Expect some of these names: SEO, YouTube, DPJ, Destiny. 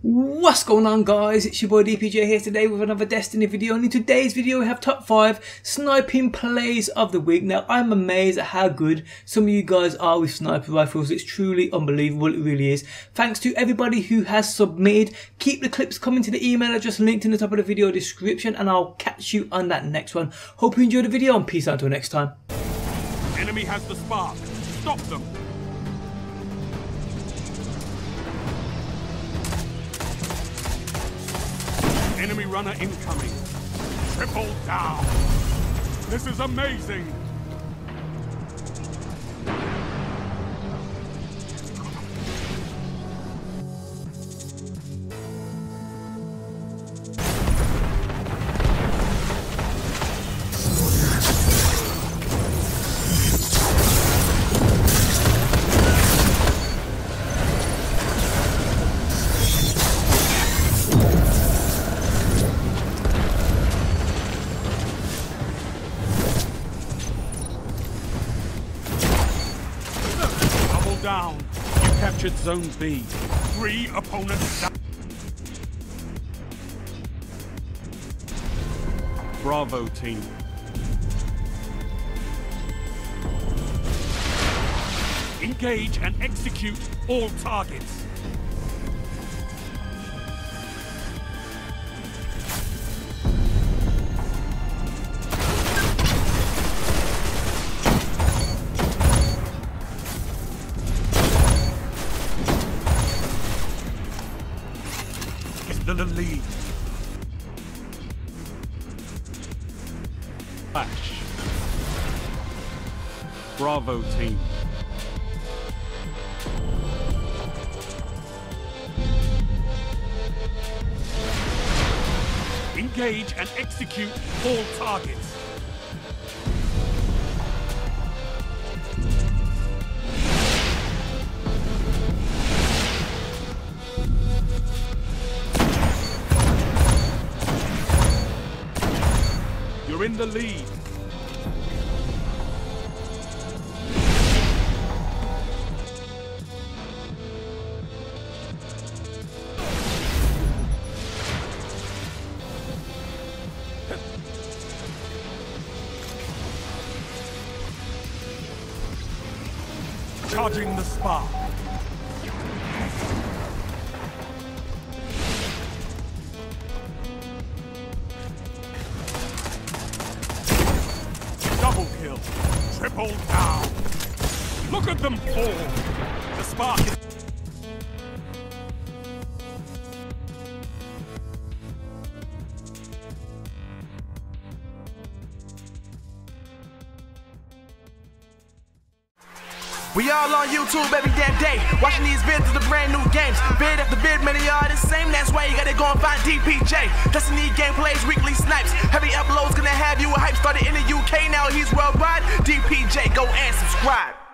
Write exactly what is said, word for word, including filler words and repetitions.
What's going on, guys? It's your boy D P J here today with another Destiny video, and in today's video we have top five sniping plays of the week. Now I'm amazed at how good some of you guys are with sniper rifles. It's truly unbelievable, it really is. Thanks to everybody who has submitted. Keep the clips coming to the email address linked in the top of the video description, and I'll catch you on that next one. Hope you enjoyed the video and peace out until next time. Enemy has the spark. Stop them. Enemy runner incoming. Triple down. This is amazing. Down. You captured Zone B. Three opponents down. Bravo team. Engage and execute all targets. The lead. Flash. Bravo team. Engage and execute all targets. You're in the lead. Charging the spark. Kill. Triple down. Look at them fall. The spark is... We all on YouTube every damn day, watching these vids of the brand new games. Vid after vid, many are the same. That's why you gotta go and find D P J. Destiny gameplays, weekly snipes. Heavy uploads gonna have you a hype. Started in the U K, now he's worldwide. D P J, go and subscribe.